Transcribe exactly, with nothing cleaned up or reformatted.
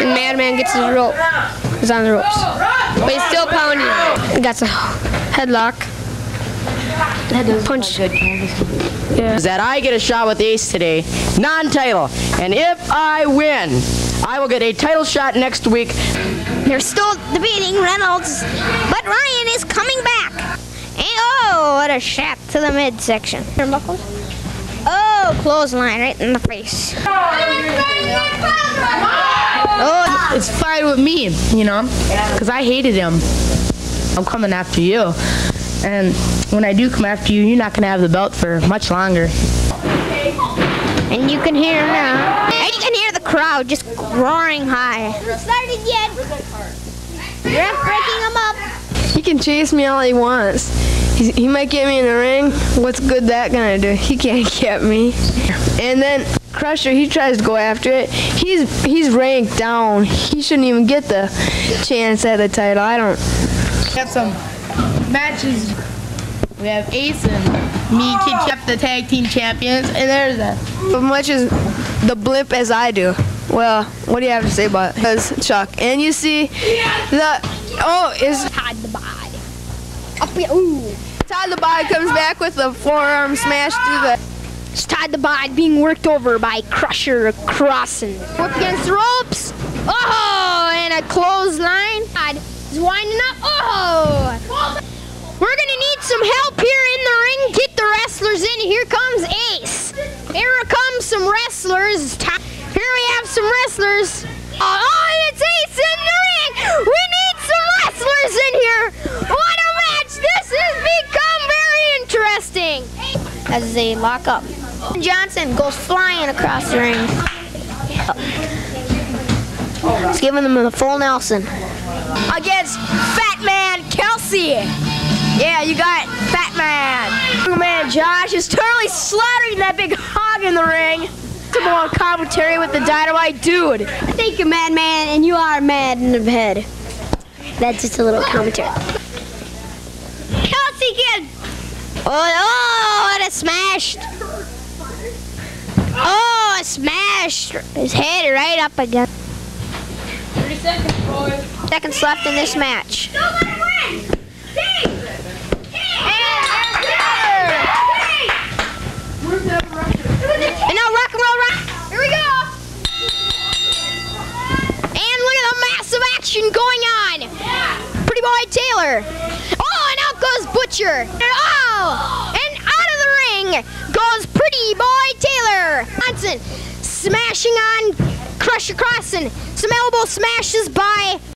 and Madman gets his rope. He's on the ropes. But he's still pounding. He got a headlock. That punch. Good. Yeah. That I get a shot with Ace today, non-title. And if I win, I will get a title shot next week. They're still debating Reynolds, but Ryan is coming back. And oh, what a shot to the midsection. Oh, clothesline right in the face. Oh, it's fine with me, you know, because I hated him. I'm coming after you. And when I do come after you, you're not going to have the belt for much longer. And you can hear now. And you can hear the crowd just roaring high. Started yet. Ref breaking him up. He can chase me all he wants. He's, he might get me in the ring. What's good that going to do? He can't get me. And then Crusher, he tries to go after it. He's, he's ranked down. He shouldn't even get the chance at the title. I don't. Got some matches. We have Ace and me, Kid Chef, the tag team champions, and there's that. As much as the blimp as I do, well, what do you have to say about it? Because Chuck, and you see the oh is Todd the Bod. Todd the Bod comes back with the forearm smash through the. It's Todd the Bod being worked over by Crusher Crossen. Up against ropes. Oh, and a clothesline. Todd is winding up. Oh. We're gonna need some help here in the ring. Get the wrestlers in. Here comes Ace. Here comes some wrestlers. Here we have some wrestlers. Oh, and it's Ace in the ring. We need some wrestlers in here. What a match. This has become very interesting. As they lock up. Johnson goes flying across the ring. Oh. He's giving them the full Nelson. Against Fat Man Kelsey. Yeah, you got Fat Man. Young man Josh is totally slaughtering that big hog in the ring. Some more commentary with the Dynamite Dude. I think you're Mad Man and you are mad in the head. That's just a little commentary. Kelsey kid. Oh, oh, what a smash. Oh, smashed his head right up again. thirty seconds, boys. Seconds left in this match. And now rock and roll rock. Here we go. And look at the massive action going on. Yeah. Pretty boy Taylor. Oh, and out goes Butcher. And oh, and out of the ring goes Pretty Boy Taylor. Johnson smashing on Crusher Crossen. Some elbow smashes by